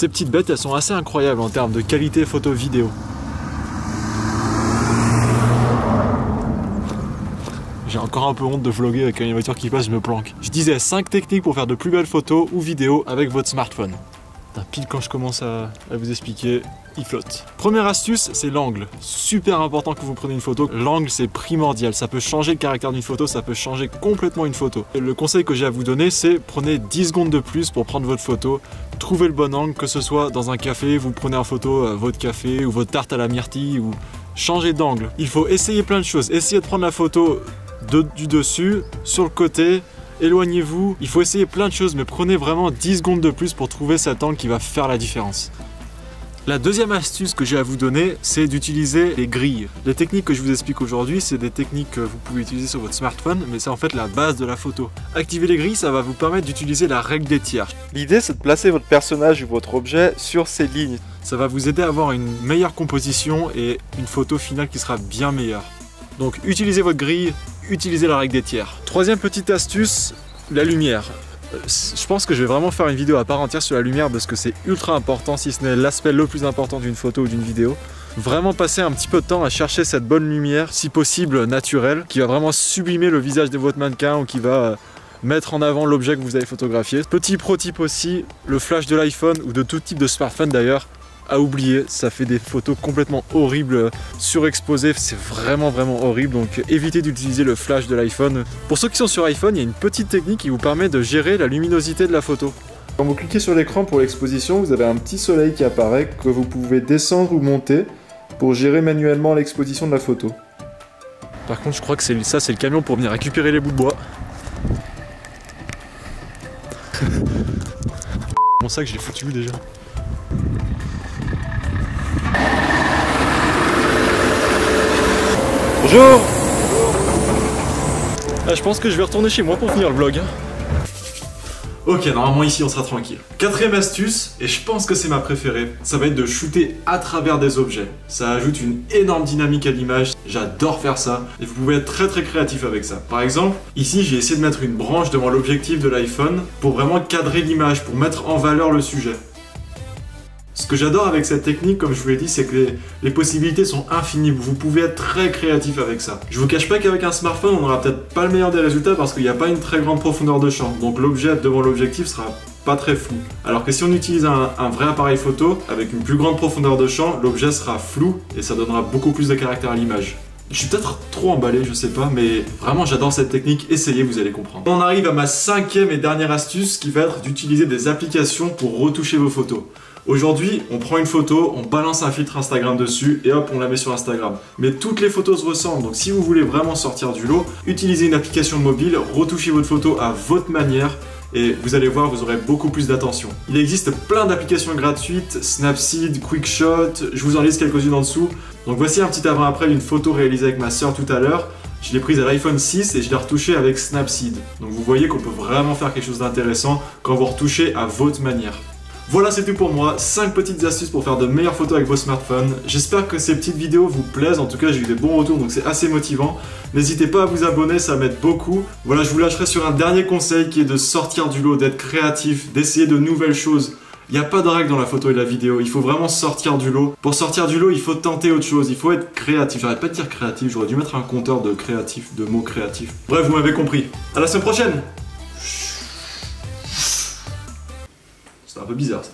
Ces petites bêtes, elles sont assez incroyables en termes de qualité photo vidéo. J'ai encore un peu honte de vlogger avec une voiture qui passe, je me planque. Je disais 5 techniques pour faire de plus belles photos ou vidéos avec votre smartphone. Putain, pile quand je commence à vous expliquer, il flotte. Première astuce, c'est l'angle. Super important que vous preniez une photo. L'angle, c'est primordial. Ça peut changer le caractère d'une photo, ça peut changer complètement une photo. Et le conseil que j'ai à vous donner, c'est prenez 10 secondes de plus pour prendre votre photo. Trouvez le bon angle, que ce soit dans un café, vous prenez en photo votre café ou votre tarte à la myrtille ou changez d'angle. Il faut essayer plein de choses. Essayez de prendre la photo du dessus, sur le côté, éloignez-vous. Il faut essayer plein de choses, mais prenez vraiment 10 secondes de plus pour trouver cet angle qui va faire la différence. La deuxième astuce que j'ai à vous donner, c'est d'utiliser les grilles. Les techniques que je vous explique aujourd'hui, c'est des techniques que vous pouvez utiliser sur votre smartphone, mais c'est en fait la base de la photo. Activer les grilles, ça va vous permettre d'utiliser la règle des tiers. L'idée, c'est de placer votre personnage ou votre objet sur ces lignes. Ça va vous aider à avoir une meilleure composition et une photo finale qui sera bien meilleure. Donc utilisez votre grille, utilisez la règle des tiers. Troisième petite astuce, la lumière. Je pense que je vais vraiment faire une vidéo à part entière sur la lumière parce que c'est ultra important, si ce n'est l'aspect le plus important d'une photo ou d'une vidéo. Vraiment passer un petit peu de temps à chercher cette bonne lumière, si possible naturelle, qui va vraiment sublimer le visage de votre mannequin ou qui va mettre en avant l'objet que vous avez photographié. Petit pro tip aussi, le flash de l'iPhone ou de tout type de smartphone d'ailleurs, à oublier, ça fait des photos complètement horribles, surexposées, c'est vraiment horrible, donc évitez d'utiliser le flash de l'iPhone. Pour ceux qui sont sur iPhone, il y a une petite technique qui vous permet de gérer la luminosité de la photo. Quand vous cliquez sur l'écran pour l'exposition, vous avez un petit soleil qui apparaît que vous pouvez descendre ou monter pour gérer manuellement l'exposition de la photo. Par contre, je crois que ça c'est le camion pour venir récupérer les bouts de bois. Mon sac, je l'ai foutu déjà. Bonjour. Ah, je pense que je vais retourner chez moi pour finir le vlog. Ok, normalement ici on sera tranquille. Quatrième astuce, et je pense que c'est ma préférée, ça va être de shooter à travers des objets. Ça ajoute une énorme dynamique à l'image, j'adore faire ça, et vous pouvez être très créatif avec ça. Par exemple, ici j'ai essayé de mettre une branche devant l'objectif de l'iPhone pour vraiment cadrer l'image, pour mettre en valeur le sujet. Ce que j'adore avec cette technique, comme je vous l'ai dit, c'est que les possibilités sont infinies. Vous pouvez être très créatif avec ça. Je vous cache pas qu'avec un smartphone, on n'aura peut-être pas le meilleur des résultats parce qu'il n'y a pas une très grande profondeur de champ. Donc l'objet devant l'objectif sera pas très flou. Alors que si on utilise un vrai appareil photo, avec une plus grande profondeur de champ, l'objet sera flou et ça donnera beaucoup plus de caractère à l'image. Je suis peut-être trop emballé, je sais pas, mais vraiment j'adore cette technique, essayez, vous allez comprendre. On arrive à ma cinquième et dernière astuce qui va être d'utiliser des applications pour retoucher vos photos. Aujourd'hui, on prend une photo, on balance un filtre Instagram dessus et hop, on la met sur Instagram. Mais toutes les photos se ressemblent, donc si vous voulez vraiment sortir du lot, utilisez une application mobile, retouchez votre photo à votre manière et vous allez voir, vous aurez beaucoup plus d'attention. Il existe plein d'applications gratuites, Snapseed, Quickshot, je vous en liste quelques-unes en dessous. Donc voici un petit avant-après d'une photo réalisée avec ma soeur tout à l'heure. Je l'ai prise à l'iPhone 6 et je l'ai retouchée avec Snapseed. Donc vous voyez qu'on peut vraiment faire quelque chose d'intéressant quand vous retouchez à votre manière. Voilà, c'est tout pour moi, 5 petites astuces pour faire de meilleures photos avec vos smartphones. J'espère que ces petites vidéos vous plaisent, en tout cas j'ai eu des bons retours donc c'est assez motivant. N'hésitez pas à vous abonner, ça m'aide beaucoup. Voilà, je vous lâcherai sur un dernier conseil qui est de sortir du lot, d'être créatif, d'essayer de nouvelles choses. Il n'y a pas de règle dans la photo et la vidéo, il faut vraiment sortir du lot. Pour sortir du lot, il faut tenter autre chose, il faut être créatif. J'arrête pas de dire créatif, j'aurais dû mettre un compteur de créatif, de mots créatifs. Bref, vous m'avez compris. À la semaine prochaine. C'est un peu bizarre ça.